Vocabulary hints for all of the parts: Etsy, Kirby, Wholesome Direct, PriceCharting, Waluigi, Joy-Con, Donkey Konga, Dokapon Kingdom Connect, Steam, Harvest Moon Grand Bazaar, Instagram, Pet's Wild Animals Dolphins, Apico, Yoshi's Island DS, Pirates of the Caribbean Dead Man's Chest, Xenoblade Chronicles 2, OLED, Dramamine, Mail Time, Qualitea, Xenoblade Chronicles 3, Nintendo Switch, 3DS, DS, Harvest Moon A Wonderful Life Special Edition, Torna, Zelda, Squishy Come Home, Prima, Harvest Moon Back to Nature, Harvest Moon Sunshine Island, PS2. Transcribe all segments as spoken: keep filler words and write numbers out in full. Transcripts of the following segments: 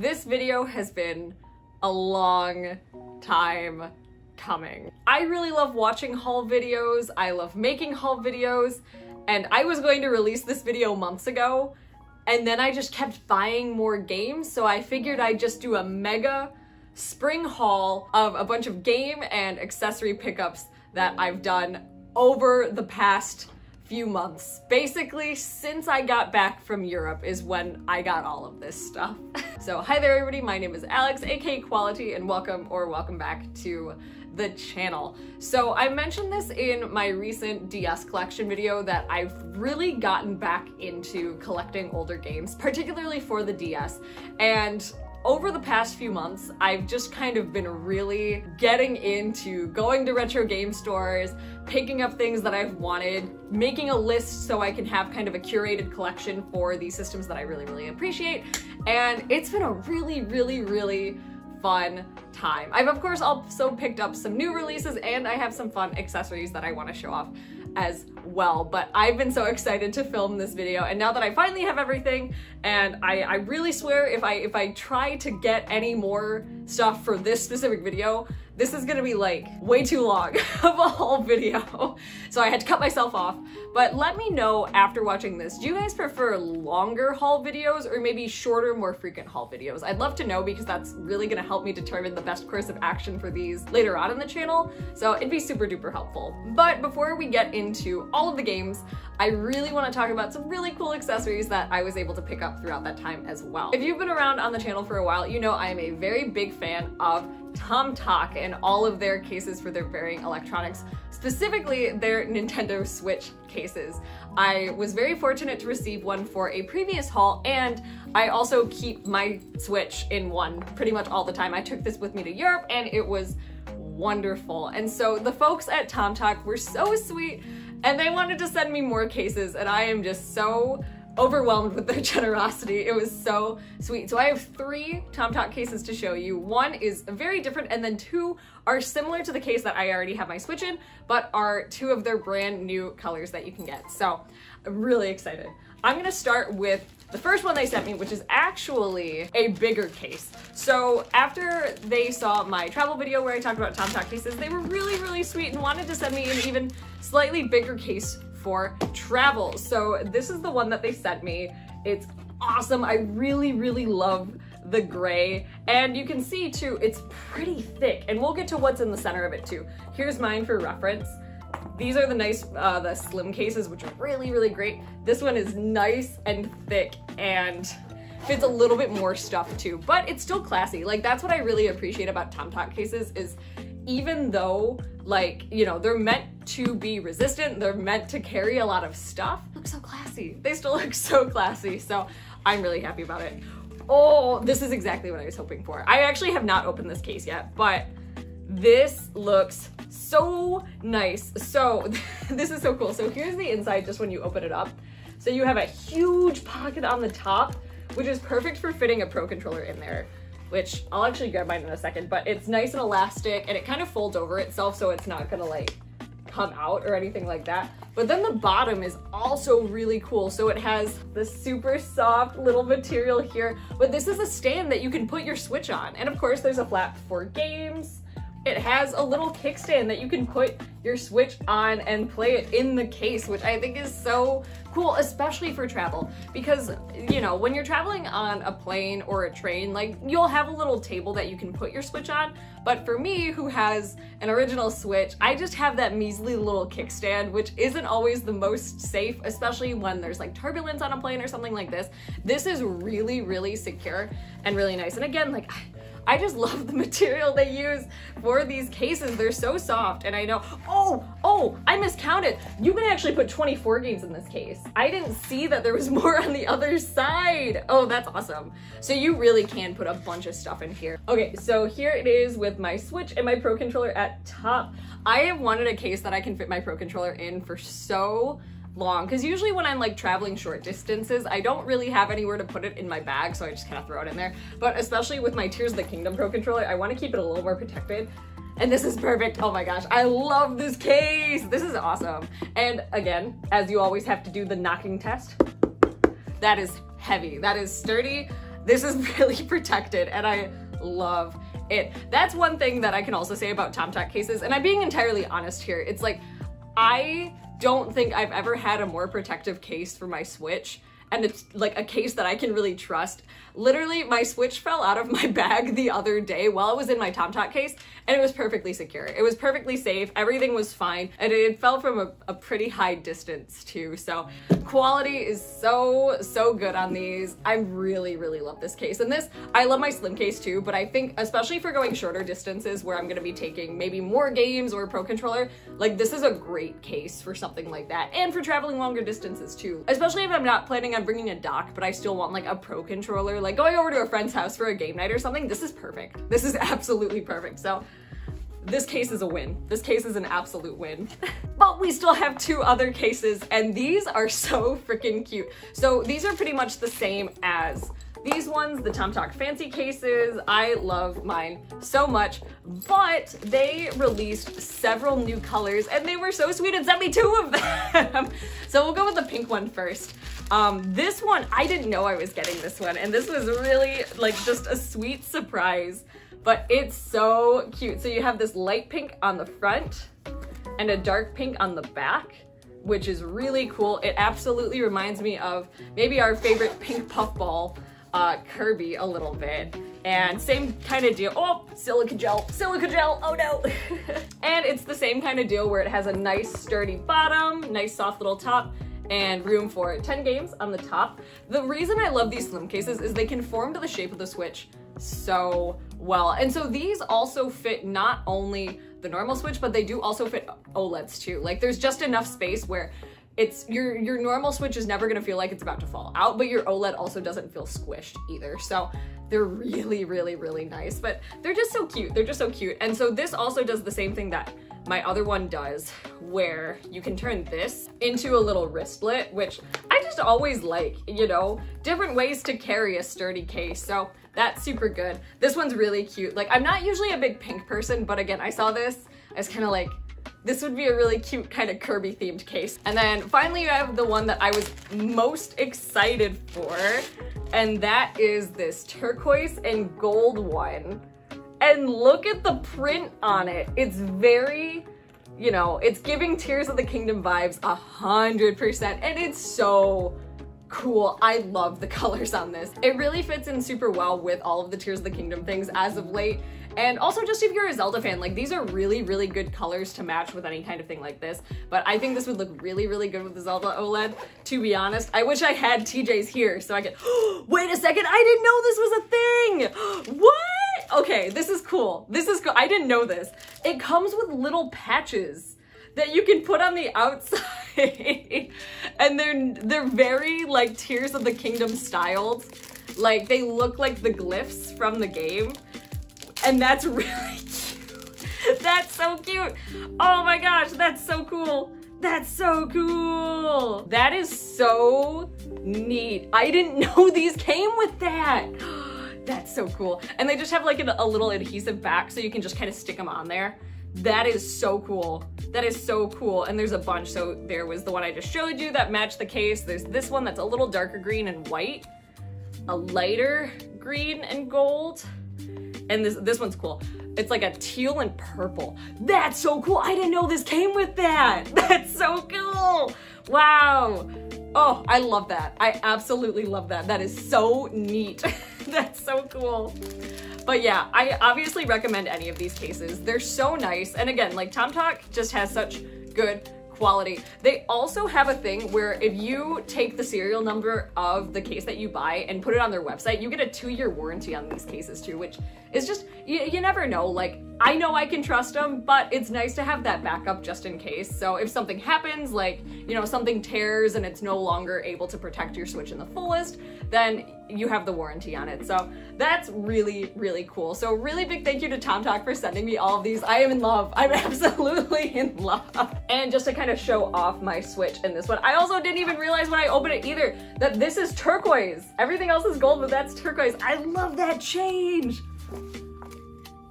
This video has been a long time coming. I really love watching haul videos, I love making haul videos, and I was going to release this video months ago, and then I just kept buying more games, so I figured I'd just do a mega spring haul of a bunch of game and accessory pickups that I've done over the past few months. Basically, since I got back from Europe is when I got all of this stuff. So hi there everybody, my name is Alex, aka Qualitea, and welcome or welcome back to the channel. So I mentioned this in my recent D S collection video that I've really gotten back into collecting older games, particularly for the D S. And over the past few months, I've just kind of been really getting into going to retro game stores, picking up things that I've wanted, making a list so I can have kind of a curated collection for these systems that I really, really appreciate. And it's been a really, really, really fun time. I've of course also picked up some new releases, and I have some fun accessories that I want to show off as well, but I've been so excited to film this video, and now that I finally have everything, and I, I really swear if I if I try to get any more stuff for this specific video, this is gonna be like way too long of a whole video, so I had to cut myself off. But let me know after watching this, do you guys prefer longer haul videos or maybe shorter, more frequent haul videos? I'd love to know, because that's really gonna help me determine the best course of action for these later on in the channel, so it'd be super duper helpful. But before we get into all of the games, I really want to talk about some really cool accessories that I was able to pick up throughout that time as well. If you've been around on the channel for a while, you know I am a very big fan of TomToc and all of their cases for their varying electronics, specifically their Nintendo Switch cases. I was very fortunate to receive one for a previous haul, and I also keep my Switch in one pretty much all the time. I took this with me to Europe and it was wonderful. And so the folks at TomToc were so sweet, and they wanted to send me more cases, and I am just so overwhelmed with their generosity. It was so sweet. So I have three TomToc cases to show you. One is very different, and then two are similar to the case that I already have my Switch in, but are two of their brand new colors that you can get. So I'm really excited. I'm gonna start with the first one they sent me, which is actually a bigger case. So after they saw my travel video where I talked about TomToc cases, they were really, really sweet and wanted to send me an even slightly bigger case for travel. So this is the one that they sent me. It's awesome. I really, really love the gray, and you can see too, it's pretty thick, and we'll get to what's in the center of it too. Here's mine for reference. These are the nice, uh, the slim cases, which are really, really great. This one is nice and thick and fits a little bit more stuff too, but it's still classy. Like, that's what I really appreciate about TomToc cases is, even though, like, you know, they're meant to be resistant, they're meant to carry a lot of stuff, they look so classy. They still look so classy, so I'm really happy about it. Oh, this is exactly what I was hoping for. I actually have not opened this case yet, but this looks so nice. So this is so cool. So here's the inside just when you open it up. So you have a huge pocket on the top, which is perfect for fitting a Pro Controller in there, which I'll actually grab mine in a second, but it's nice and elastic, and it kind of folds over itself, so it's not gonna like come out or anything like that. But then the bottom is also really cool. So it has this super soft little material here, but this is a stand that you can put your Switch on. And of course there's a flap for games. It has a little kickstand that you can put your Switch on and play it in the case, which I think is so cool, especially for travel, because, you know, when you're traveling on a plane or a train, like, you'll have a little table that you can put your Switch on. But for me, who has an original Switch, I just have that measly little kickstand, which isn't always the most safe, especially when there's like turbulence on a plane or something like this. This is really, really secure and really nice. And again, like, I I just love the material they use for these cases. They're so soft, and I know, oh, oh, I miscounted. You can actually put twenty-four games in this case. I didn't see that there was more on the other side. Oh, that's awesome. So you really can put a bunch of stuff in here. Okay, so here it is with my Switch and my Pro Controller at top. I have wanted a case that I can fit my Pro Controller in for so long, because usually when I'm like traveling short distances, I don't really have anywhere to put it in my bag, so I just kind of throw it in there. But especially with my Tears of the Kingdom Pro Controller, I want to keep it a little more protected, and this is perfect. Oh my gosh, I love this case. This is awesome. And again, as you always have to do the knocking test, that is heavy, that is sturdy. This is really protected and I love it. That's one thing that I can also say about TomToc cases, and I'm being entirely honest here. It's like, I don't think I've ever had a more protective case for my Switch, and it's like a case that I can really trust. Literally, my Switch fell out of my bag the other day while it was in my TomToc case, and it was perfectly secure. It was perfectly safe, everything was fine, and it fell from a, a pretty high distance too. So quality is so, so good on these. I really, really love this case. And this, I love my slim case too, but I think especially for going shorter distances where I'm gonna be taking maybe more games or a Pro Controller, like this is a great case for something like that. And for traveling longer distances too, especially if I'm not planning on bringing a dock, but I still want like a Pro Controller, like going over to a friend's house for a game night or something. This is perfect. This is absolutely perfect. So this case is a win. This case is an absolute win. But we still have two other cases, and these are so freaking cute. So these are pretty much the same as these ones, the TomToc Fancy cases. I love mine so much, but they released several new colors and they were so sweet and sent me two of them. So we'll go with the pink one first. Um, this one, I didn't know I was getting this one, and this was really like just a sweet surprise, but it's so cute. So you have this light pink on the front and a dark pink on the back, which is really cool. It absolutely reminds me of maybe our favorite pink puffball, Uh, Kirby a little bit, and same kind of deal. Oh, silica gel, silica gel, oh no. And it's the same kind of deal where it has a nice sturdy bottom, nice soft little top, and room for ten games on the top. The reason I love these slim cases is they conform to the shape of the Switch so well. And so these also fit not only the normal Switch, but they do also fit OLEDs too. Like there's just enough space where It's your your normal Switch is never gonna feel like it's about to fall out, but your OLED also doesn't feel squished either. So they're really, really, really nice, but they're just so cute. They're just so cute. And so this also does the same thing that my other one does, where you can turn this into a little wristlet, which I just always like, you know, different ways to carry a sturdy case. So that's super good. This one's really cute. Like I'm not usually a big pink person, but again, I saw this, I was kind of like, this would be a really cute kind of Kirby themed case. And then finally you have the one that I was most excited for, and that is this turquoise and gold one. And look at the print on it. It's very, you know, it's giving Tears of the Kingdom vibes a hundred percent, and it's so cool. I love the colors on this. It really fits in super well with all of the Tears of the Kingdom things as of late. And also just if you're a Zelda fan, like these are really, really good colors to match with any kind of thing like this. But I think this would look really, really good with the Zelda OLED, to be honest. I wish I had T J's here so I could, wait a second, I didn't know this was a thing. What? Okay, this is cool. This is cool, I didn't know this. It comes with little patches that you can put on the outside. And they're, they're very like Tears of the Kingdom styled. Like they look like the glyphs from the game. And that's really cute. That's so cute. Oh my gosh, that's so cool. That's so cool. That is so neat. I didn't know these came with that. That's so cool. And they just have like a, a little adhesive back so you can just kind of stick them on there. That is so cool. That is so cool. And there's a bunch. So there was the one I just showed you that matched the case. There's this one that's a little darker green and white, a lighter green and gold. And this this one's cool. It's like a teal and purple. That's so cool. I didn't know this came with that. That's so cool. Wow. Oh, I love that. I absolutely love that. That is so neat. That's so cool. But yeah, I obviously recommend any of these cases. They're so nice. And again, like TomToc just has such good quality. They also have a thing where if you take the serial number of the case that you buy and put it on their website, you get a two-year warranty on these cases too, which is just, you, you never know. Like, I know I can trust them, but it's nice to have that backup just in case. So if something happens, like, you know, something tears and it's no longer able to protect your Switch in the fullest, then you have the warranty on it. So that's really, really cool. So really big thank you to TomToc for sending me all of these. I am in love. I'm absolutely in love. And just to kind of show off my Switch in this one, I also didn't even realize when I opened it either that this is turquoise. Everything else is gold, but that's turquoise. I love that change.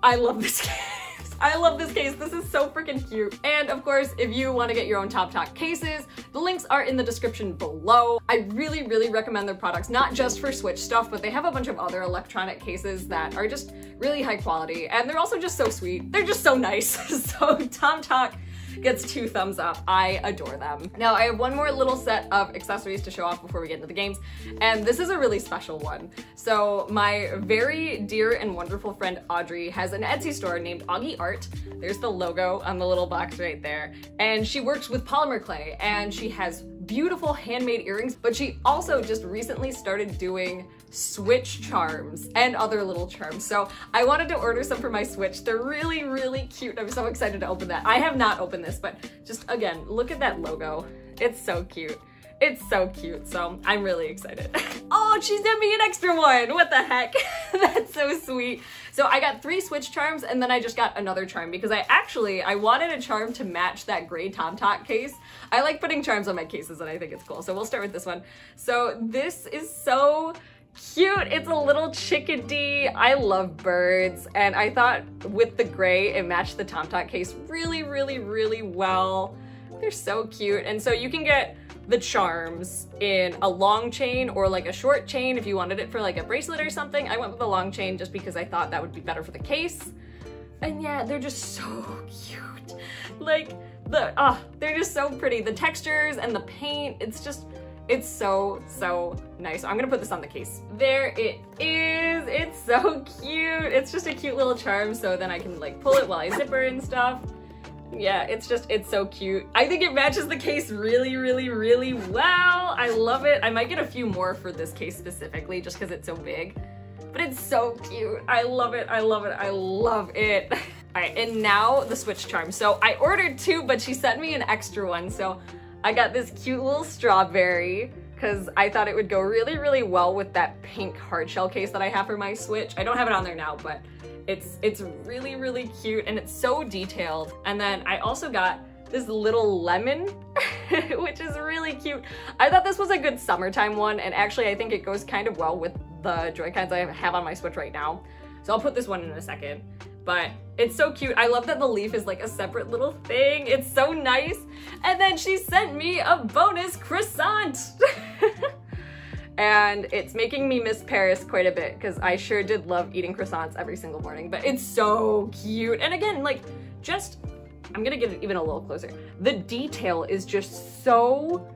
I love this case. I love this case. This is so freaking cute. And of course, if you want to get your own TomToc cases, the links are in the description below. I really, really recommend their products, not just for Switch stuff, but they have a bunch of other electronic cases that are just really high quality. And they're also just so sweet. They're just so nice. So TomToc gets two thumbs up. I adore them. Now I have one more little set of accessories to show off before we get into the games, and this is a really special one. So my very dear and wonderful friend Audrey has an Etsy store named Auggie Art. There's the logo on the little box right there. And she works with polymer clay, and she has beautiful handmade earrings, but she also just recently started doing Switch charms and other little charms. So I wanted to order some for my Switch. They're really, really cute. I'm so excited to open that. I have not opened this, but just again, look at that logo. It's so cute. It's so cute, so I'm really excited. Oh, she sent me an extra one. What the heck? That's so sweet. So I got three Switch charms, and then I just got another charm because I actually, I wanted a charm to match that gray TomToc case. I like putting charms on my cases and I think it's cool. So we'll start with this one. So this is so cute. It's a little chickadee. I love birds. And I thought with the gray, it matched the TomToc case really, really, really well. They're so cute. And so you can get the charms in a long chain or like a short chain if you wanted it for like a bracelet or something. I went with a long chain just because I thought that would be better for the case. And yeah, they're just so cute. Like the, oh, they're just so pretty. The textures and the paint, it's just, it's so, so nice. I'm gonna put this on the case. There it is. It's so cute. It's just a cute little charm. So then I can like pull it while I zipper and stuff. Yeah, it's just, it's so cute. I think it matches the case really, really, really well. I love it. I might get a few more for this case specifically just because it's so big, but it's so cute. I love it. I love it. I love it. All right, and now the Switch charm. So I ordered two, but she sent me an extra one. So I got this cute little strawberry because I thought it would go really, really well with that pink hard shell case that I have for my Switch. I don't have it on there now, but It's, it's really, really cute, and it's so detailed. And then I also got this little lemon, which is really cute. I thought this was a good summertime one, and actually I think it goes kind of well with the Joy-Cons I have on my Switch right now. So I'll put this one in a second. But it's so cute. I love that the leaf is like a separate little thing. It's so nice. And then she sent me a bonus croissant. And it's making me miss Paris quite a bit because I sure did love eating croissants every single morning, but it's so cute. And again, like just, I'm gonna get it even a little closer. The detail is just so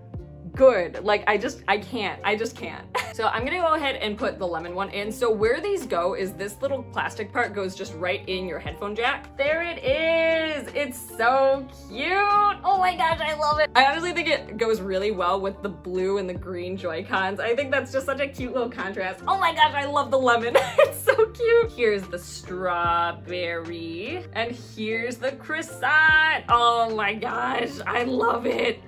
good. Like I just, I can't, I just can't. So I'm gonna go ahead and put the lemon one in. So where these go is this little plastic part goes just right in your headphone jack. There it is. It's so cute. Oh my gosh, I love it. I honestly think it goes really well with the blue and the green Joy-Cons. I think that's just such a cute little contrast. Oh my gosh, I love the lemon. It's so cute. Here's the strawberry and here's the croissant. Oh my gosh, I love it.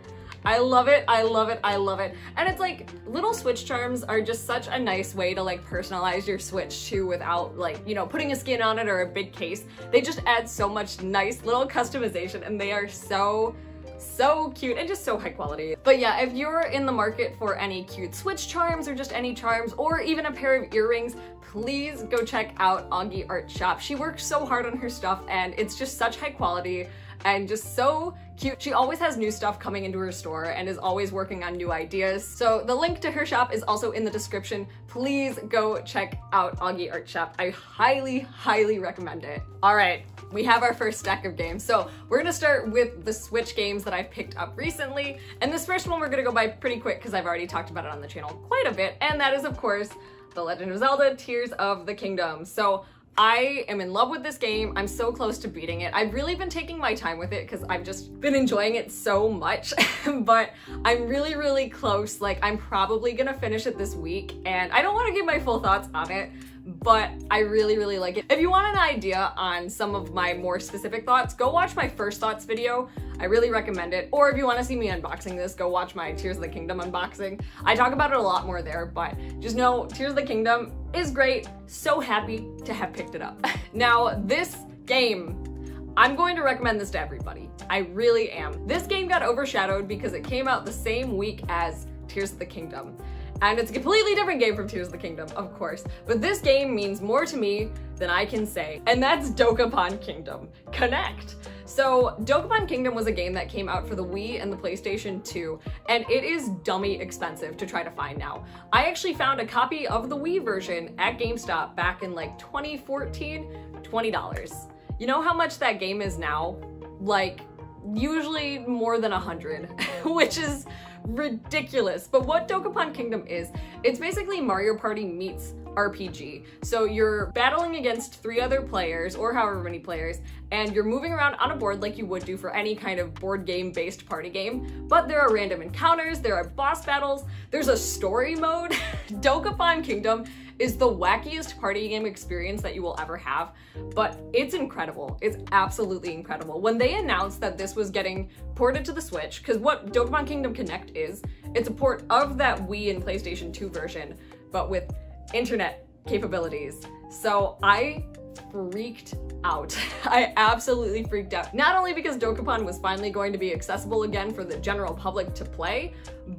I love it, I love it, I love it. And it's like, little Switch charms are just such a nice way to like personalize your Switch too without like, you know, putting a skin on it or a big case. They just add so much nice little customization and they are so, so cute and just so high quality. But yeah, if you're in the market for any cute Switch charms or just any charms or even a pair of earrings, please go check out Auggie Art Shop. She works so hard on her stuff and it's just such high quality and just so cute. She always has new stuff coming into her store and is always working on new ideas. So the link to her shop is also in the description. Please go check out Auggie Art Shop. I highly, highly recommend it. All right, we have our first stack of games. So we're gonna start with the Switch games that I've picked up recently. And this first one we're gonna go by pretty quick because I've already talked about it on the channel quite a bit. And that is, of course, The Legend of Zelda: Tears of the Kingdom. So I am in love with this game. I'm so close to beating it. I've really been taking my time with it because I've just been enjoying it so much, but I'm really, really close. Like I'm probably gonna finish it this week and I don't wanna give my full thoughts on it, but I really, really like it. If you want an idea on some of my more specific thoughts, go watch my first thoughts video. I really recommend it. Or if you want to see me unboxing this, go watch my Tears of the Kingdom unboxing. I talk about it a lot more there, but just know Tears of the Kingdom is great. So happy to have picked it up. Now, this game, I'm going to recommend this to everybody. I really am. This game got overshadowed because it came out the same week as Tears of the Kingdom. And it's a completely different game from Tears of the Kingdom, of course. But this game means more to me than I can say, and that's Dokapon Kingdom Connect. So Dokapon Kingdom was a game that came out for the Wii and the PlayStation two, and it is dummy expensive to try to find now. I actually found a copy of the Wii version at GameStop back in like twenty fourteen, twenty dollars. You know how much that game is now? Like, usually more than a hundred, which is ridiculous. But what Dokapon Kingdom is, it's basically Mario Party meets R P G. So you're battling against three other players, or however many players, and you're moving around on a board like you would do for any kind of board game based party game. But there are random encounters, there are boss battles, there's a story mode. Dokapon Kingdom is the wackiest party game experience that you will ever have, but it's incredible. It's absolutely incredible. When they announced that this was getting ported to the Switch, because what Dokapon Kingdom Connect is, it's a port of that Wii and PlayStation two version, but with internet capabilities. So I freaked out. I absolutely freaked out. Not only because Dokapon was finally going to be accessible again for the general public to play,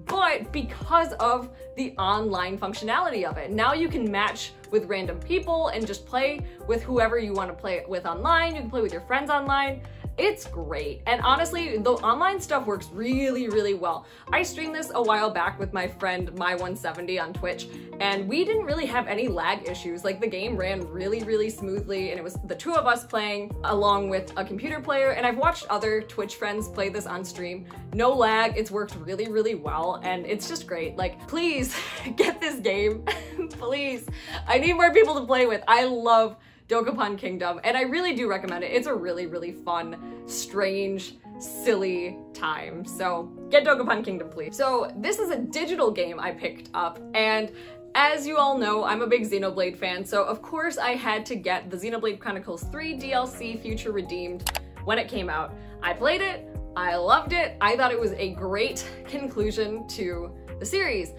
but because of the online functionality of it. Now you can match with random people and just play with whoever you want to play with online. You can play with your friends online. It's great. And honestly, the online stuff works really, really well. I streamed this a while back with my friend My one seventy on Twitch, and we didn't really have any lag issues. Like, the game ran really, really smoothly, and it was the two of us playing along with a computer player. And I've watched other Twitch friends play this on stream. No lag, it's worked really, really well, and it's just great. Like, please get this game, please. I need more people to play with. I love Dokapon Kingdom, and I really do recommend it. It's a really, really fun, strange, silly time. So get Dokapon Kingdom, please. So this is a digital game I picked up, and as you all know, I'm a big Xenoblade fan, so of course I had to get the Xenoblade Chronicles three D L C Future Redeemed when it came out. I played it, I loved it, I thought it was a great conclusion to the series,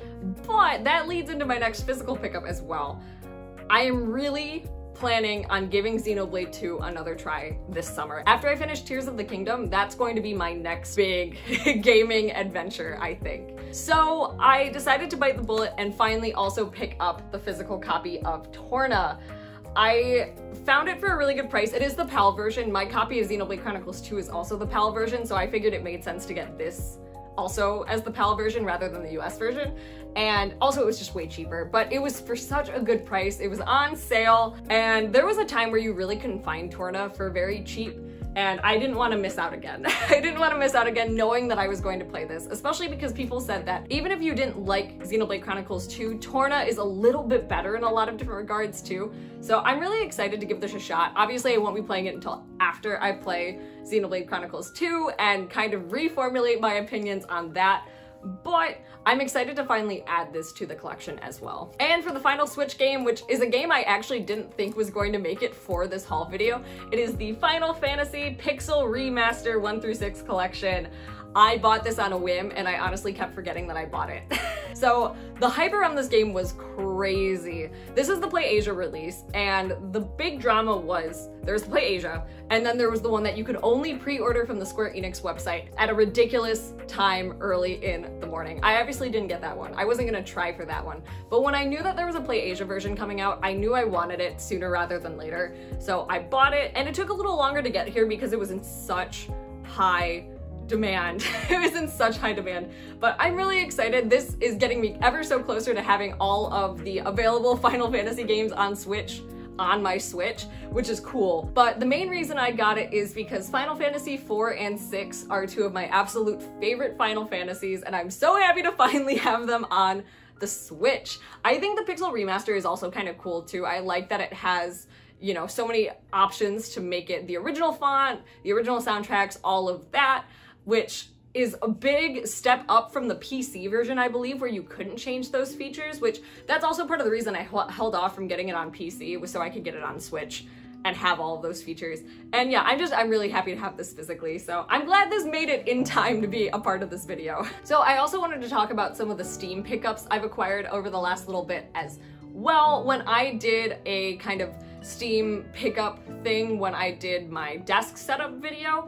but that leads into my next physical pickup as well. I am really planning on giving Xenoblade two another try this summer. After I finish Tears of the Kingdom, that's going to be my next big gaming adventure, I think. So I decided to bite the bullet and finally also pick up the physical copy of Torna. I found it for a really good price. It is the PAL version. My copy of Xenoblade Chronicles two is also the PAL version, so I figured it made sense to get this also as the PAL version rather than the U S version. And also it was just way cheaper, but it was for such a good price. It was on sale, and there was a time where you really couldn't find Torna for very cheap, and I didn't want to miss out again. I didn't want to miss out again knowing that I was going to play this, especially because people said that even if you didn't like Xenoblade Chronicles two, Torna is a little bit better in a lot of different regards too. So I'm really excited to give this a shot. Obviously I won't be playing it until after I play Xenoblade Chronicles two and kind of reformulate my opinions on that, but I'm excited to finally add this to the collection as well. And for the final Switch game, which is a game I actually didn't think was going to make it for this haul video, it is the Final Fantasy Pixel Remaster one through six collection. I bought this on a whim, and I honestly kept forgetting that I bought it. So the hype around this game was crazy. This is the PlayAsia release, and the big drama was there's PlayAsia, and then there was the one that you could only pre-order from the Square Enix website at a ridiculous time early in the morning. I obviously didn't get that one. I wasn't gonna try for that one. But when I knew that there was a PlayAsia version coming out, I knew I wanted it sooner rather than later. So I bought it, and it took a little longer to get here because it was in such high demand. It was in such high demand, but I'm really excited. This is getting me ever so closer to having all of the available Final Fantasy games on Switch on my Switch, which is cool. But the main reason I got it is because Final Fantasy four and six are two of my absolute favorite Final Fantasies, and I'm so happy to finally have them on the Switch. I think the Pixel Remaster is also kind of cool too. I like that it has, you know, so many options to make it the original font, the original soundtracks, all of that, which is a big step up from the P C version, I believe, where you couldn't change those features, which that's also part of the reason I held off from getting it on P C, was so I could get it on Switch and have all of those features. And yeah, I'm just, I'm really happy to have this physically, so I'm glad this made it in time to be a part of this video. So I also wanted to talk about some of the Steam pickups I've acquired over the last little bit as well. When I did a kind of Steam pickup thing when I did my desk setup video.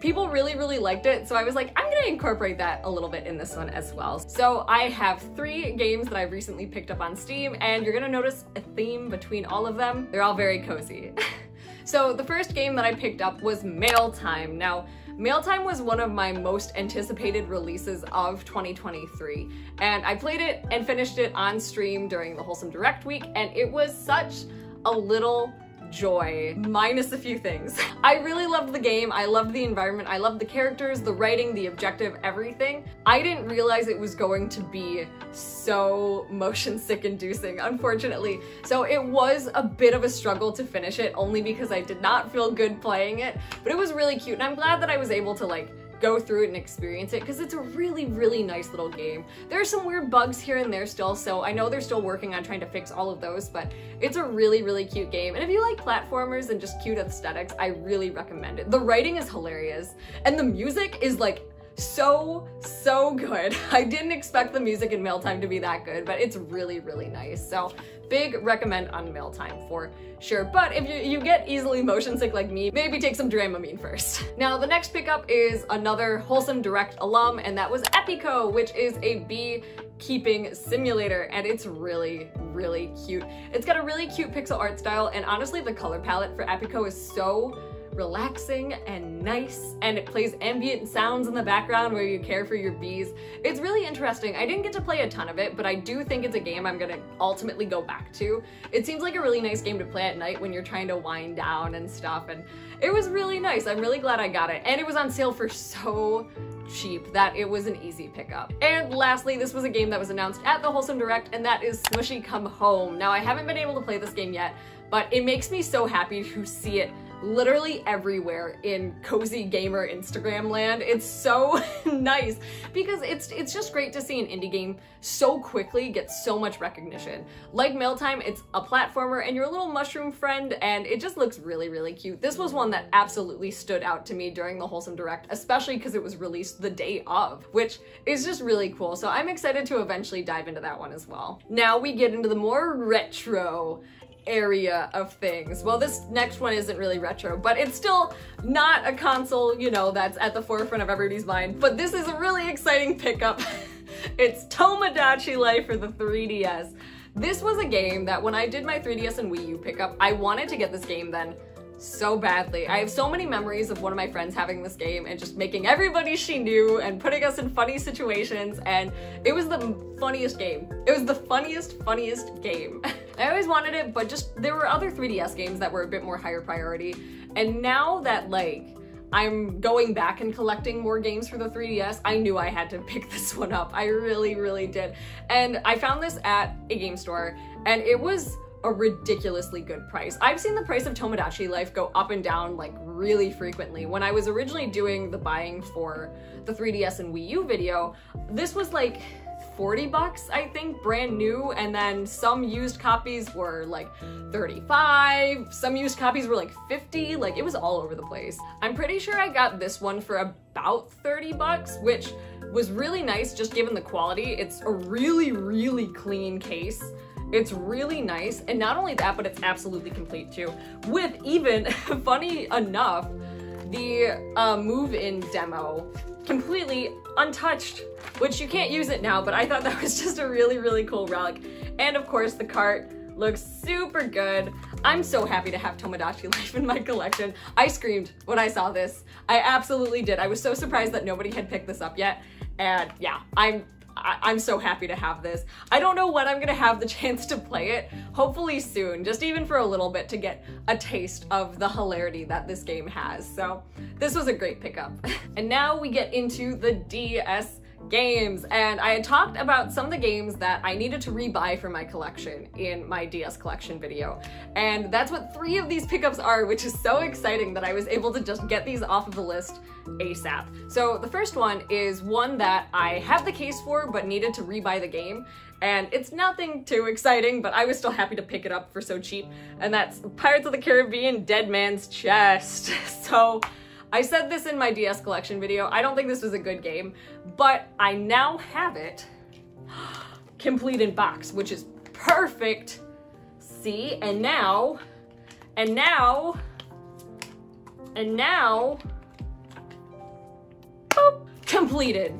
People really, really liked it, so I was like, I'm gonna incorporate that a little bit in this one as well. So I have three games that I've recently picked up on Steam, and you're gonna notice a theme between all of them. They're all very cozy. So the first game that I picked up was Mail Time. Now, Mail Time was one of my most anticipated releases of twenty twenty-three, and I played it and finished it on stream during the Wholesome Direct week, and it was such a little joy, minus a few things. I really loved the game, I loved the environment, I loved the characters, the writing, the objective, everything. I didn't realize it was going to be so motion sick inducing, unfortunately. So it was a bit of a struggle to finish it, only because I did not feel good playing it, but it was really cute, and I'm glad that I was able to like go through it and experience it, because it's a really, really nice little game. There are some weird bugs here and there still, so I know they're still working on trying to fix all of those, but it's a really, really cute game. And if you like platformers and just cute aesthetics, I really recommend it. The writing is hilarious, and the music is like so, so good. I didn't expect the music in Mail Time to be that good, but it's really, really nice. So big recommend on Mail Time for sure. But if you, you get easily motion sick like me, maybe take some Dramamine first. Now the next pickup is another Wholesome Direct alum, and that was Apico, which is a bee keeping simulator, and it's really, really cute. It's got a really cute pixel art style, and honestly the color palette for Apico is so relaxing and nice, and it plays ambient sounds in the background where you care for your bees. It's really interesting. I didn't get to play a ton of it, but I do think it's a game I'm gonna ultimately go back to. It seems like a really nice game to play at night when you're trying to wind down and stuff, and it was really nice. I'm really glad I got it, and it was on sale for so cheap that it was an easy pickup. And lastly, this was a game that was announced at the Wholesome Direct, and that is Squishy Come Home. Now I haven't been able to play this game yet, but it makes me so happy to see it literally everywhere in cozy gamer Instagram land. It's so nice because it's it's just great to see an indie game so quickly get so much recognition. Like Mail Time, it's a platformer and your little mushroom friend, and it just looks really, really cute. This was one that absolutely stood out to me during the Wholesome Direct, especially because it was released the day of, which is just really cool. So I'm excited to eventually dive into that one as well. Now we get into the more retro area of things. Well, this next one isn't really retro, but it's still not a console, you know, that's at the forefront of everybody's mind. But this is a really exciting pickup. It's Tomodachi Life for the three D S. This was a game that when I did my three D S and Wii U pickup, I wanted to get this game then so badly. I have so many memories of one of my friends having this game and just making everybody she knew and putting us in funny situations, and it was the funniest game. It was the funniest, funniest game. I always wanted it, but just there were other three D S games that were a bit more higher priority, and now that like I'm going back and collecting more games for the three D S, I knew I had to pick this one up. I really, really did. And I found this at a game store, and it was a ridiculously good price. I've seen the price of Tomodachi Life go up and down like really frequently. When I was originally doing the buying for the three D S and Wii U video, this was like forty bucks, I think, brand new, and then some used copies were like thirty-five, some used copies were like fifty, like it was all over the place. I'm pretty sure I got this one for about thirty bucks, which was really nice just given the quality. It's a really, really clean case. It's really nice, and not only that, but it's absolutely complete too, with even, funny enough, the uh, move-in demo completely untouched, which you can't use it now, but I thought that was just a really, really cool relic. And of course the cart looks super good. I'm so happy to have Tomodachi Life in my collection. I screamed when I saw this. I absolutely did. I was so surprised that nobody had picked this up yet, and yeah, I'm I'm so happy to have this. I don't know when I'm gonna have the chance to play it, hopefully soon, just even for a little bit to get a taste of the hilarity that this game has. So this was a great pickup. And now we get into the D S games, and I had talked about some of the games that I needed to rebuy for my collection in my D S collection video, and that's what three of these pickups are, which is so exciting that I was able to just get these off of the list ASAP. So the first one is one that I have the case for but needed to rebuy the game, and it's nothing too exciting, but I was still happy to pick it up for so cheap, and that's Pirates of the Caribbean Dead Man's Chest. So I said this in my D S collection video, I don't think this was a good game, but I now have it complete in box, which is perfect. See, and now And now, and now, boop, completed.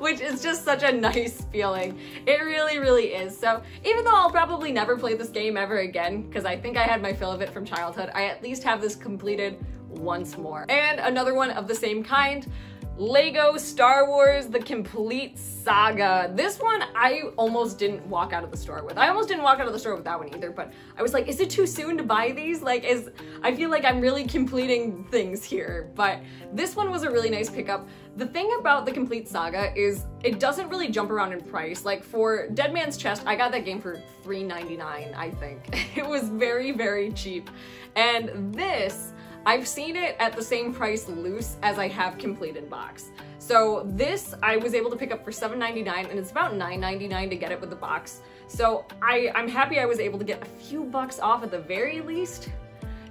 Which is just such a nice feeling. It really, really is. So even though I'll probably never play this game ever again, because I think I had my fill of it from childhood, I at least have this completed once more. And another one of the same kind, Lego Star Wars The Complete Saga. This one I almost didn't walk out of the store with. I almost didn't walk out of the store with that one either, but I was like, is it too soon to buy these? Like, is, I feel like I'm really completing things here, but this one was a really nice pickup. The thing about The Complete Saga is it doesn't really jump around in price. Like for Dead Man's Chest, I got that game for three ninety-nine, I think. It was very, very cheap. And this, I've seen it at the same price loose as I have complete in box. So this I was able to pick up for seven ninety-nine, and it's about nine ninety-nine to get it with the box. So I, I'm happy I was able to get a few bucks off at the very least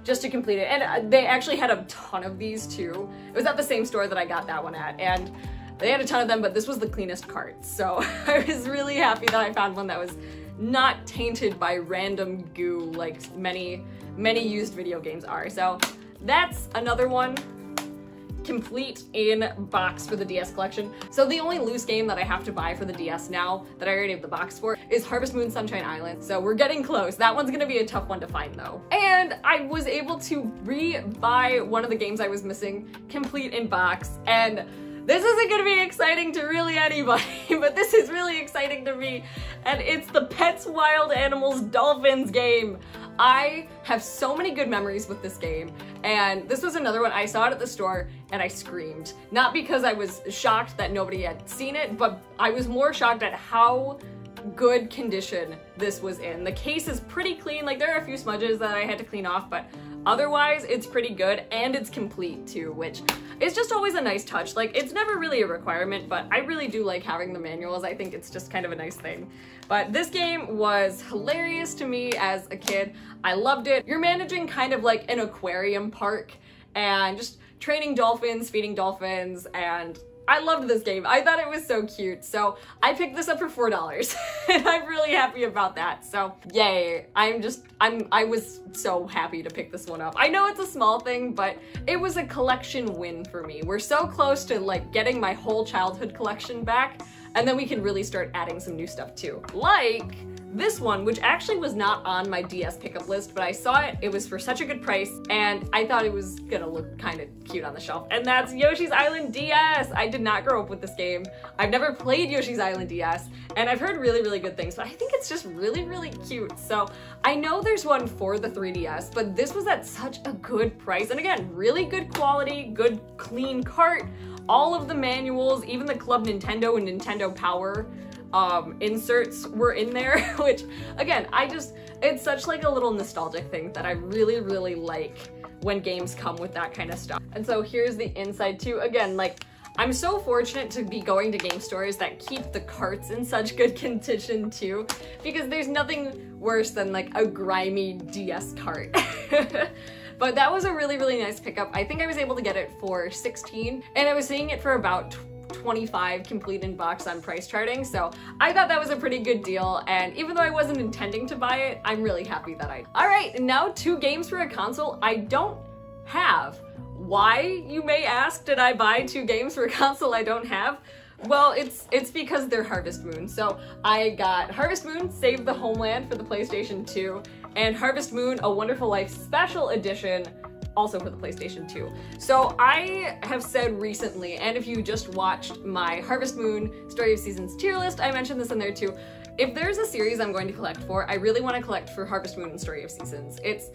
just to complete it. And they actually had a ton of these too. It was at the same store that I got that one at, and they had a ton of them, but this was the cleanest cart. So I was really happy that I found one that was not tainted by random goo like many, many used video games are. So that's another one, complete in box for the D S collection. So the only loose game that I have to buy for the D S now that I already have the box for is Harvest Moon Sunshine Island. So we're getting close. That one's gonna be a tough one to find though. And I was able to re-buy one of the games I was missing, complete in box. And this isn't gonna be exciting to really anybody, but this is really exciting to me. And it's the Pet's Wild Animals Dolphins game. I have so many good memories with this game, and this was another one. I saw it at the store and I screamed. Not because I was shocked that nobody had seen it, but I was more shocked at how good condition this was in. The case is pretty clean, like there are a few smudges that I had to clean off, but otherwise it's pretty good, and it's complete too, which is just always a nice touch. Like it's never really a requirement, but I really do like having the manuals. I think it's just kind of a nice thing. But this game was hilarious to me as a kid. I loved it. You're managing kind of like an aquarium park and just training dolphins, feeding dolphins, and I loved this game. I thought it was so cute. So I picked this up for four dollars, and I'm really happy about that. So yay. I'm just, I'm, I was so happy to pick this one up. I know it's a small thing, but it was a collection win for me. We're so close to like getting my whole childhood collection back, and then we can really start adding some new stuff too. Like this one, which actually was not on my D S pickup list, but I saw it, it was for such a good price, and I thought it was gonna look kind of cute on the shelf, and that's Yoshi's Island D S. I did not grow up with this game. I've never played Yoshi's Island D S, and I've heard really, really good things, but I think it's just really, really cute. So I know there's one for the three D S, but this was at such a good price, and again, really good quality, good clean cart, all of the manuals, even the Club Nintendo and Nintendo Power Um, inserts were in there, which again, I just, it's such like a little nostalgic thing that I really, really like when games come with that kind of stuff. And so here's the inside too. Again, like I'm so fortunate to be going to game stores that keep the carts in such good condition too, because there's nothing worse than like a grimy D S cart. But that was a really, really nice pickup. I think I was able to get it for sixteen dollars, and I was seeing it for about twenty-five dollars complete in box on price charting, so I thought that was a pretty good deal, and even though I wasn't intending to buy it, I'm really happy that I did. All right, now two games for a console I don't have. Why, you may ask, did I buy two games for a console I don't have? Well, it's it's because they're Harvest Moon. So I got Harvest Moon Save the Homeland for the PlayStation two, and Harvest Moon A Wonderful Life Special Edition also for the PlayStation two. So I have said recently, and if you just watched my Harvest Moon Story of Seasons tier list, I mentioned this in there too. If there's a series I'm going to collect for, I really want to collect for Harvest Moon and Story of Seasons. It's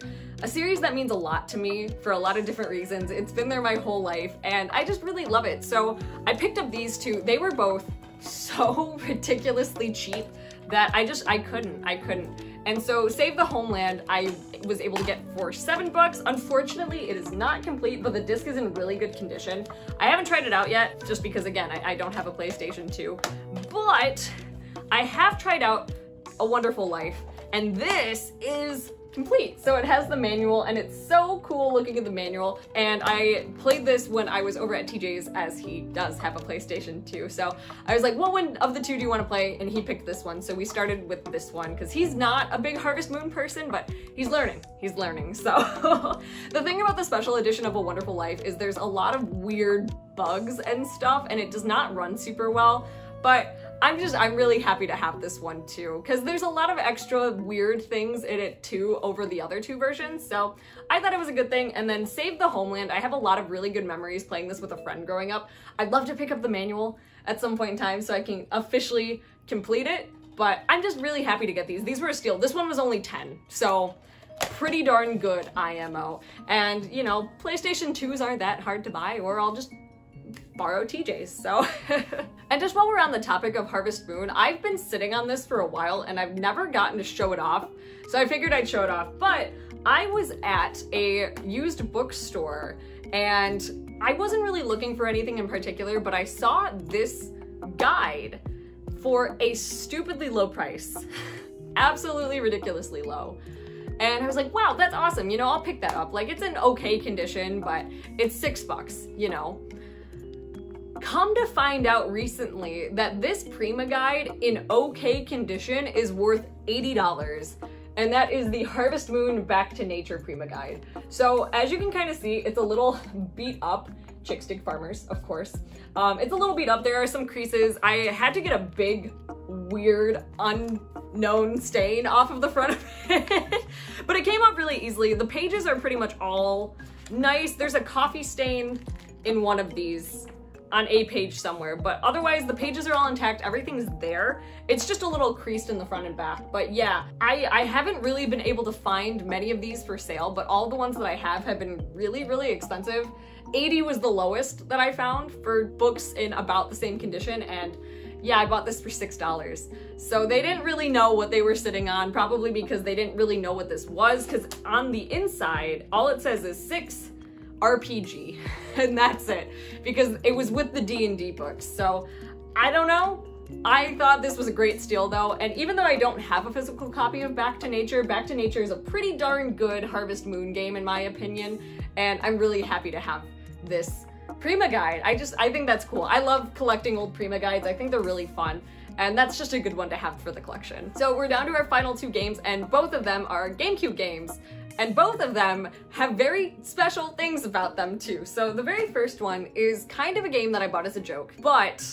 a series that means a lot to me for a lot of different reasons. It's been there my whole life, and I just really love it. So I picked up these two. They were both so ridiculously cheap that I just, I couldn't, I couldn't. And so Save the Homeland I was able to get for seven bucks. Unfortunately, it is not complete, but the disc is in really good condition. I haven't tried it out yet, just because again, I, I don't have a PlayStation two, but I have tried out A Wonderful Life, and this is complete. So it has the manual, and it's so cool looking at the manual. And I played this when I was over at T J's, as he does have a PlayStation two. So I was like, well, one of the two do you want to play? And he picked this one. So we started with this one because he's not a big Harvest Moon person, but he's learning. He's learning. So the thing about the special edition of A Wonderful Life is there's a lot of weird bugs and stuff, and it does not run super well. But I'm just, I'm really happy to have this one too, because there's a lot of extra weird things in it too over the other two versions, so I thought it was a good thing. And then Save the Homeland, I have a lot of really good memories playing this with a friend growing up. I'd love to pick up the manual at some point in time so I can officially complete it, but I'm just really happy to get these. These were a steal. This one was only ten, so pretty darn good I M O. And, you know, PlayStation twos aren't that hard to buy, or I'll just borrow T J's, so. And just while we're on the topic of Harvest Moon, I've been sitting on this for a while and I've never gotten to show it off, so I figured I'd show it off. But I was at a used bookstore and I wasn't really looking for anything in particular, but I saw this guide for a stupidly low price. Absolutely ridiculously low. And I was like, wow, that's awesome. You know, I'll pick that up. Like, it's in okay condition, but it's six bucks, you know. Come to find out recently that this Prima guide in okay condition is worth eighty dollars, and that is the Harvest Moon Back to Nature Prima guide. So as you can kind of see, it's a little beat up. Chick Stick Farmers, of course. Um, it's a little beat up. There are some creases. I had to get a big, weird, unknown stain off of the front of it, but it came up really easily. The pages are pretty much all nice. There's a coffee stain in one of these on a page somewhere, but otherwise the pages are all intact, everything's there. It's just a little creased in the front and back, but yeah, I, I haven't really been able to find many of these for sale, but all the ones that I have have been really, really expensive. eighty was the lowest that I found for books in about the same condition, and yeah, I bought this for six dollars. So they didn't really know what they were sitting on, probably because they didn't really know what this was, because on the inside, all it says is six R P G, and that's it, because it was with the D and D books. So I don't know, I thought this was a great steal though. And even though I don't have a physical copy of Back to Nature, Back to Nature is a pretty darn good Harvest Moon game in my opinion, and I'm really happy to have this Prima guide. I just, I think that's cool. I love collecting old Prima guides. I think they're really fun, and that's just a good one to have for the collection. So we're down to our final two games, and both of them are GameCube games. And both of them have very special things about them too. So the very first one is kind of a game that I bought as a joke, but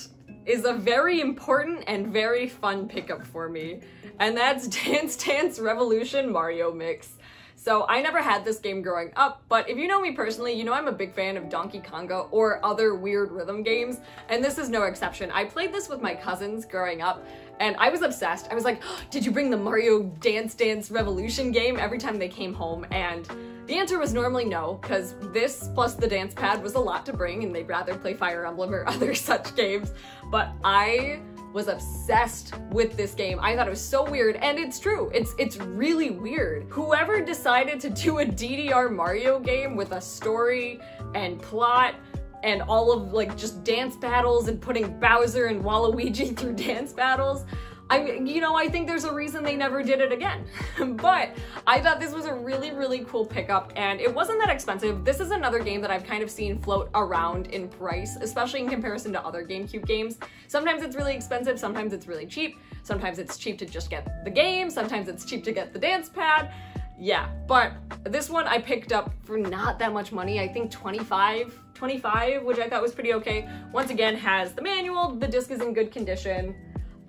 is a very important and very fun pickup for me. And that's Dance Dance Revolution Mario Mix. So I never had this game growing up, but if you know me personally, you know I'm a big fan of Donkey Konga or other weird rhythm games, and this is no exception. I played this with my cousins growing up, and I was obsessed. I was like, oh, did you bring the Mario Dance Dance Revolution game every time they came home? And the answer was normally no, because this plus the dance pad was a lot to bring, and they'd rather play Fire Emblem or other such games. But I was obsessed with this game. I thought it was so weird, and it's true. It's it's really weird. Whoever decided to do a D D R Mario game with a story and plot and all of like just dance battles and putting Bowser and Waluigi through dance battles, I mean, you know, I think there's a reason they never did it again. But I thought this was a really, really cool pickup, and it wasn't that expensive. This is another game that I've kind of seen float around in price, especially in comparison to other GameCube games. Sometimes it's really expensive, sometimes it's really cheap, sometimes it's cheap to just get the game, sometimes it's cheap to get the dance pad. Yeah, but this one I picked up for not that much money. I think twenty-five, twenty-five, which I thought was pretty okay. Once again, has the manual, the disc is in good condition,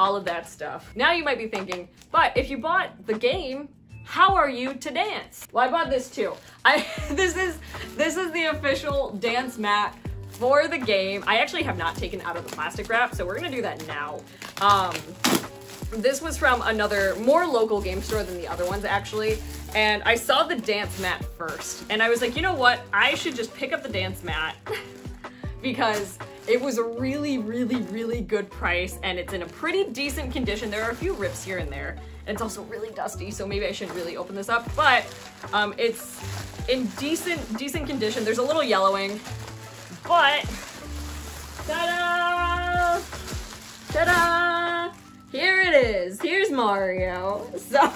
all of that stuff. Now you might be thinking, but if you bought the game, how are you to dance? Well, I bought this too. I this is this is the official dance mat for the game. I actually have not taken out of the plastic wrap, so we're gonna do that now. Um, this was from another more local game store than the other ones actually, and I saw the dance mat first, and I was like, you know what? I should just pick up the dance mat because it was a really, really, really good price, and it's in a pretty decent condition. There are a few rips here and there, and it's also really dusty, so maybe I shouldn't really open this up, but um, it's in decent, decent condition. There's a little yellowing, but ta-da! Ta-da! Here it is. Here's Mario. So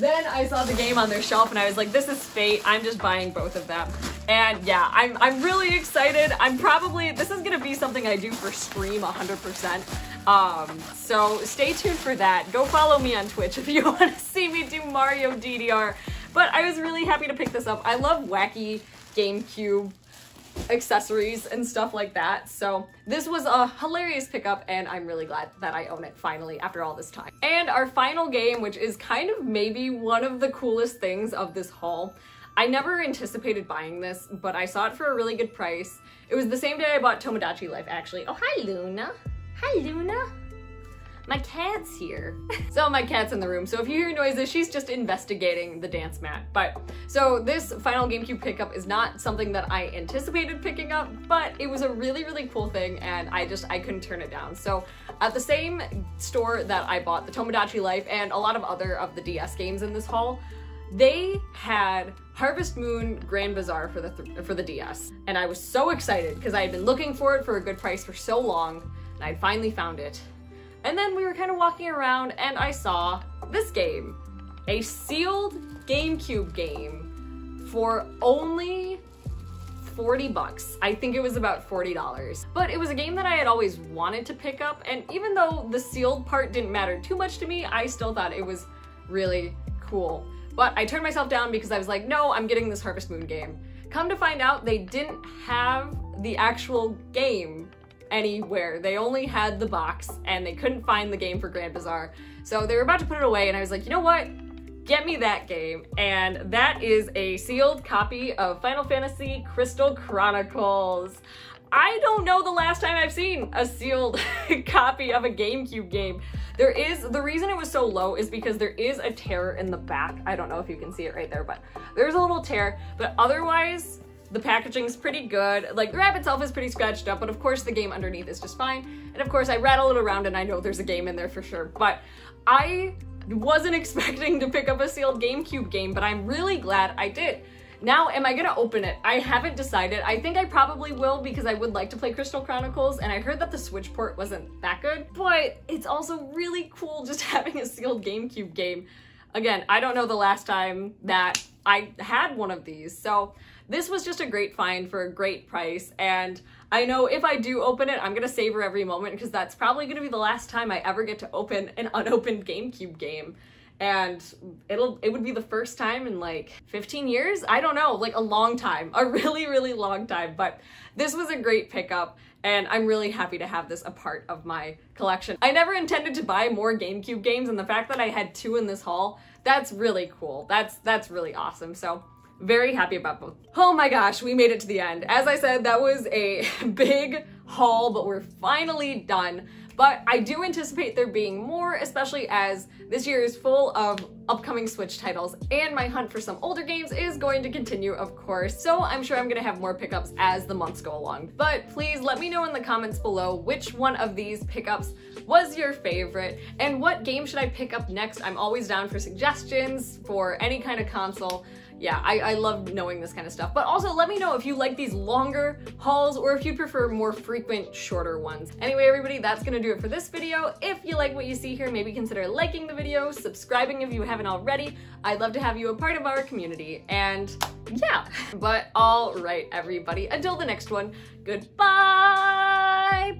Then I saw the game on their shelf and I was like, this is fate. I'm just buying both of them. And yeah, I'm, I'm really excited. I'm probably, this is gonna be something I do for stream one hundred percent. Um, so stay tuned for that. Go follow me on Twitch if you wanna see me do Mario D D R. But I was really happy to pick this up. I love wacky GameCube accessories and stuff like that. So this was a hilarious pickup and I'm really glad that I own it finally after all this time. And our final game, which is kind of maybe one of the coolest things of this haul. I never anticipated buying this, but I saw it for a really good price. It was the same day I bought Tomodachi Life, actually. Oh, hi Luna. Hi Luna. My cat's here. So my cat's in the room. So if you hear noises, she's just investigating the dance mat. But so this final GameCube pickup is not something that I anticipated picking up, but it was a really, really cool thing. And I just, I couldn't turn it down. So at the same store that I bought the Tomodachi Life and a lot of other of the D S games in this haul, they had Harvest Moon Grand Bazaar for the, th for the D S. And I was so excited because I had been looking for it for a good price for so long and I finally found it. And then we were kind of walking around and I saw this game, a sealed GameCube game for only forty bucks. I think it was about forty dollars, but it was a game that I had always wanted to pick up. And even though the sealed part didn't matter too much to me, I still thought it was really cool. But I turned myself down because I was like, no, I'm getting this Harvest Moon game. Come to find out, they didn't have the actual game anywhere. They only had the box and they couldn't find the game for Grand Bazaar. So they were about to put it away and I was like, you know what? Get me that game. And that is a sealed copy of Final Fantasy Crystal Chronicles. I don't know the last time I've seen a sealed copy of a GameCube game. There is, the reason it was so low is because there is a tear in the back. I don't know if you can see it right there, but there's a little tear, but otherwise, the packaging's pretty good. Like the wrap itself is pretty scratched up, but of course the game underneath is just fine. And of course I rattle it around and I know there's a game in there for sure, but I wasn't expecting to pick up a sealed GameCube game, but I'm really glad I did. Now, am I gonna open it? I haven't decided. I think I probably will because I would like to play Crystal Chronicles and I heard that the Switch port wasn't that good, but it's also really cool just having a sealed GameCube game. Again, I don't know the last time that I had one of these, so this was just a great find for a great price. And I know if I do open it, I'm gonna savor every moment because that's probably gonna be the last time I ever get to open an unopened GameCube game. And it'll, it would be the first time in like fifteen years. I don't know, like a long time, a really, really long time. But this was a great pickup and I'm really happy to have this a part of my collection. I never intended to buy more GameCube games and the fact that I had two in this haul, that's really cool. That's, that's really awesome. So very happy about both. Oh my gosh, we made it to the end. As I said, that was a big haul, but we're finally done. But I do anticipate there being more, especially as this year is full of upcoming Switch titles and my hunt for some older games is going to continue, of course. So I'm sure I'm gonna have more pickups as the months go along. But please let me know in the comments below which one of these pickups was your favorite and what game should I pick up next. I'm always down for suggestions for any kind of console. Yeah, I, I love knowing this kind of stuff. But also let me know if you like these longer hauls or if you prefer more frequent, shorter ones. Anyway, everybody, that's gonna do it for this video. If you like what you see here, maybe consider liking the video, subscribing if you haven't already. I'd love to have you a part of our community. And yeah, but all right, everybody, until the next one, goodbye.